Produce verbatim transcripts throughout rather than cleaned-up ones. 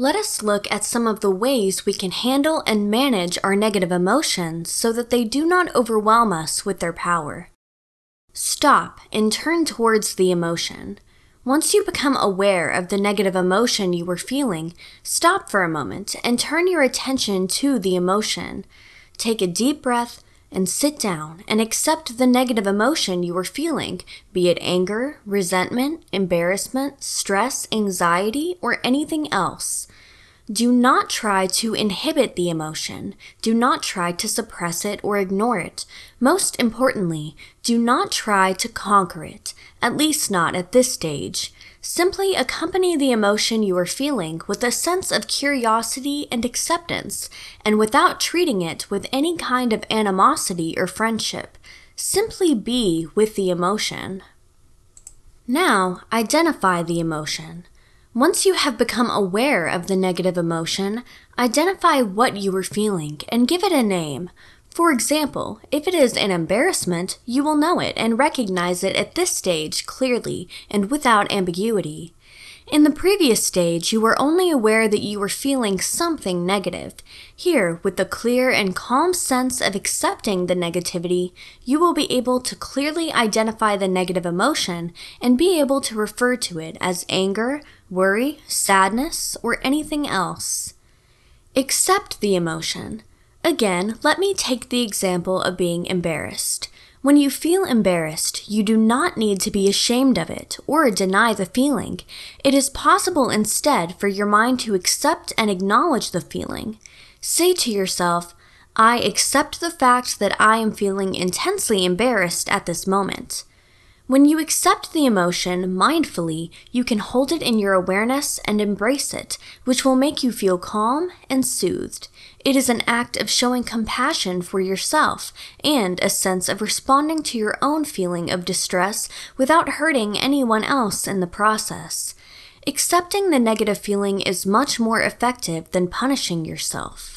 Let us look at some of the ways we can handle and manage our negative emotions so that they do not overwhelm us with their power. Stop and turn towards the emotion. Once you become aware of the negative emotion you were feeling, stop for a moment and turn your attention to the emotion. Take a deep breath and sit down and accept the negative emotion you were feeling, be it anger, resentment, embarrassment, stress, anxiety, or anything else. Do not try to inhibit the emotion. Do not try to suppress it or ignore it. Most importantly, do not try to conquer it, at least not at this stage. Simply accompany the emotion you are feeling with a sense of curiosity and acceptance, and without treating it with any kind of animosity or friendship. Simply be with the emotion. Now, identify the emotion. Once you have become aware of the negative emotion, identify what you are feeling and give it a name. For example, if it is an embarrassment, you will know it and recognize it at this stage clearly and without ambiguity. In the previous stage, you were only aware that you were feeling something negative. Here, with the clear and calm sense of accepting the negativity, you will be able to clearly identify the negative emotion and be able to refer to it as anger, worry, sadness, or anything else. Accept the emotion. Again, let me take the example of being embarrassed. When you feel embarrassed, you do not need to be ashamed of it or deny the feeling. It is possible instead for your mind to accept and acknowledge the feeling. Say to yourself, "I accept the fact that I am feeling intensely embarrassed at this moment." When you accept the emotion mindfully, you can hold it in your awareness and embrace it, which will make you feel calm and soothed. It is an act of showing compassion for yourself and a sense of responding to your own feeling of distress without hurting anyone else in the process. Accepting the negative feeling is much more effective than punishing yourself.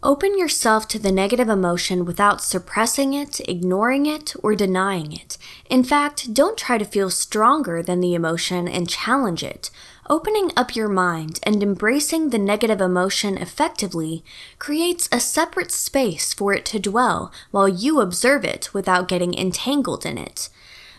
Open yourself to the negative emotion without suppressing it, ignoring it, or denying it. In fact, don't try to feel stronger than the emotion and challenge it. Opening up your mind and embracing the negative emotion effectively creates a separate space for it to dwell while you observe it without getting entangled in it.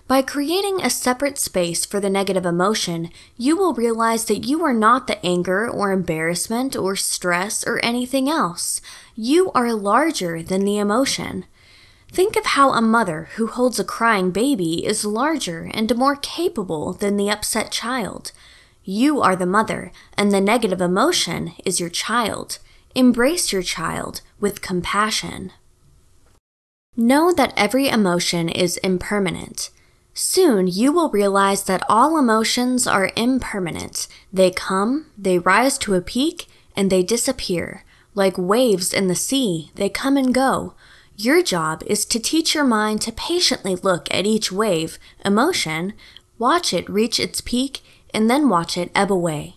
By creating a separate space for the negative emotion, you will realize that you are not the anger or embarrassment or stress or anything else. You are larger than the emotion. Think of how a mother who holds a crying baby is larger and more capable than the upset child. You are the mother, and the negative emotion is your child. Embrace your child with compassion. Know that every emotion is impermanent. Soon you will realize that all emotions are impermanent. They come, they rise to a peak, and they disappear. Like waves in the sea, they come and go. Your job is to teach your mind to patiently look at each wave, emotion, watch it reach its peak, and then watch it ebb away.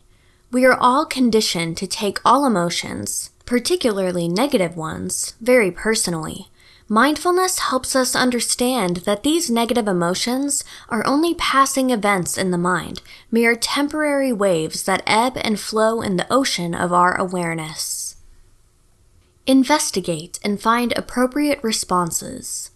We are all conditioned to take all emotions, particularly negative ones, very personally. Mindfulness helps us understand that these negative emotions are only passing events in the mind, mere temporary waves that ebb and flow in the ocean of our awareness. Investigate and find appropriate responses.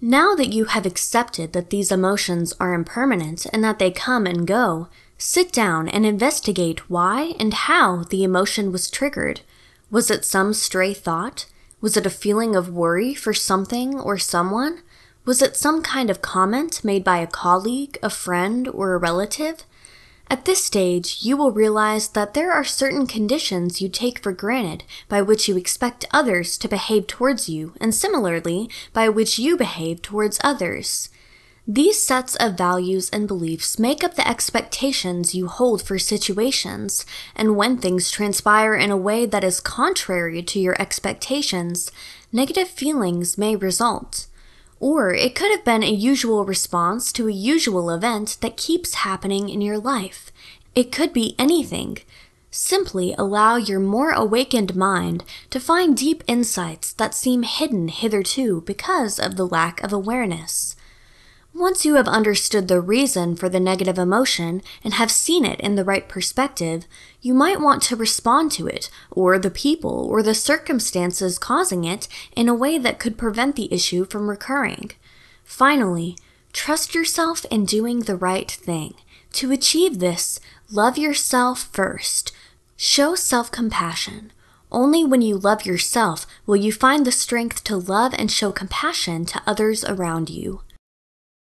Now that you have accepted that these emotions are impermanent and that they come and go, sit down and investigate why and how the emotion was triggered. Was it some stray thought? Was it a feeling of worry for something or someone? Was it some kind of comment made by a colleague, a friend, or a relative? At this stage, you will realize that there are certain conditions you take for granted by which you expect others to behave towards you, and similarly, by which you behave towards others. These sets of values and beliefs make up the expectations you hold for situations, and when things transpire in a way that is contrary to your expectations, negative feelings may result. Or it could have been a usual response to a usual event that keeps happening in your life. It could be anything. Simply allow your more awakened mind to find deep insights that seem hidden hitherto because of the lack of awareness. Once you have understood the reason for the negative emotion and have seen it in the right perspective, you might want to respond to it, or the people, or the circumstances causing it in a way that could prevent the issue from recurring. Finally, trust yourself in doing the right thing. To achieve this, love yourself first. Show self-compassion. Only when you love yourself will you find the strength to love and show compassion to others around you.